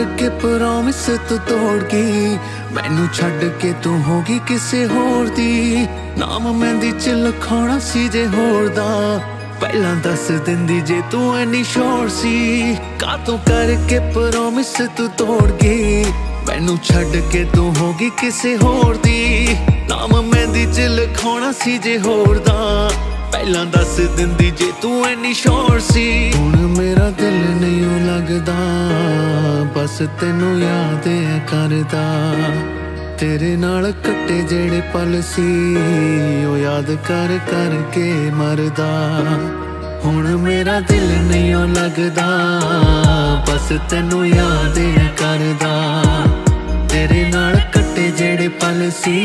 प्यार के प्रॉमिस तू तोड़ गई, मैनू छड़ के तू होगी किसे होर दी। नाम मेहंदी च लिखाना सी जे होर दा, पहला दस दिंदी जे तू इन्नी शोर सी। कातों करके प्रॉमिस तू तोड़ गई, मैनू छड़ के तू होगी किसे होर दी। नाम मेहंदी च लिखाना सी जे होर दा, पहला दस दिंदी जे तू इन्नी शोर सी। हुण मेरा दिल नहीं लगदा, बस तेनू याद ऐ करदा। तेरे नाल कट्टे जेड़े पल सी, ओ याद कर करके मरदा। हुण मेरा दिल नहीं लगदा, बस तेनू याद ऐ करदा। तेरे नाल कट्टे जेड़े पल सी,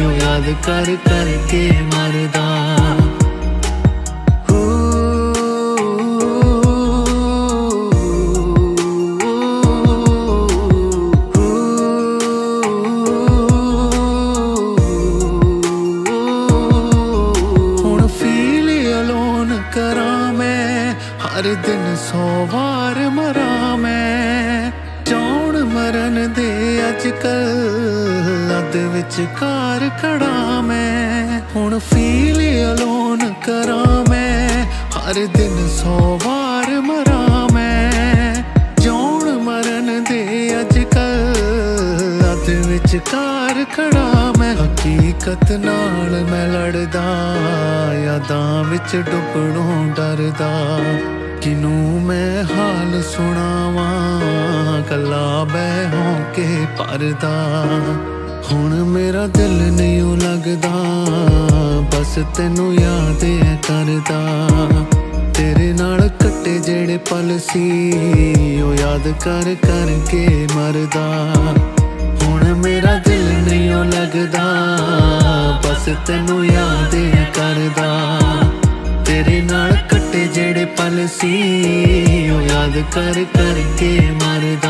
ओ याद कर करके मरदा। हर दिन 100 वार मरा मैं, जान मरन दे अजकल लद विच कार खड़ा मैं। हुण फील अलोन करा मैं, हर दिन 100 वार मरा मैं, जान मरन दे अजकल लद विच कार खड़ा मैं। हकीकत नाल मैं लड़दा, यादां विच डुबणों डरदा। किनू मैं हाल सुनावा, कला बहों के परदा। हुण मेरा दिल नहीं लगदा, बस तेनू याद ऐ करदा। तेरे नाल कट्टे जेड़े पल सी, ओ याद कर करके मरदा। हुण मेरा दिल नहीं लगदा, बस तेनू याद ऐ करदा। तेरे नाल कट्टे जेड़े पल सी, ओ याद कर करके मरदा।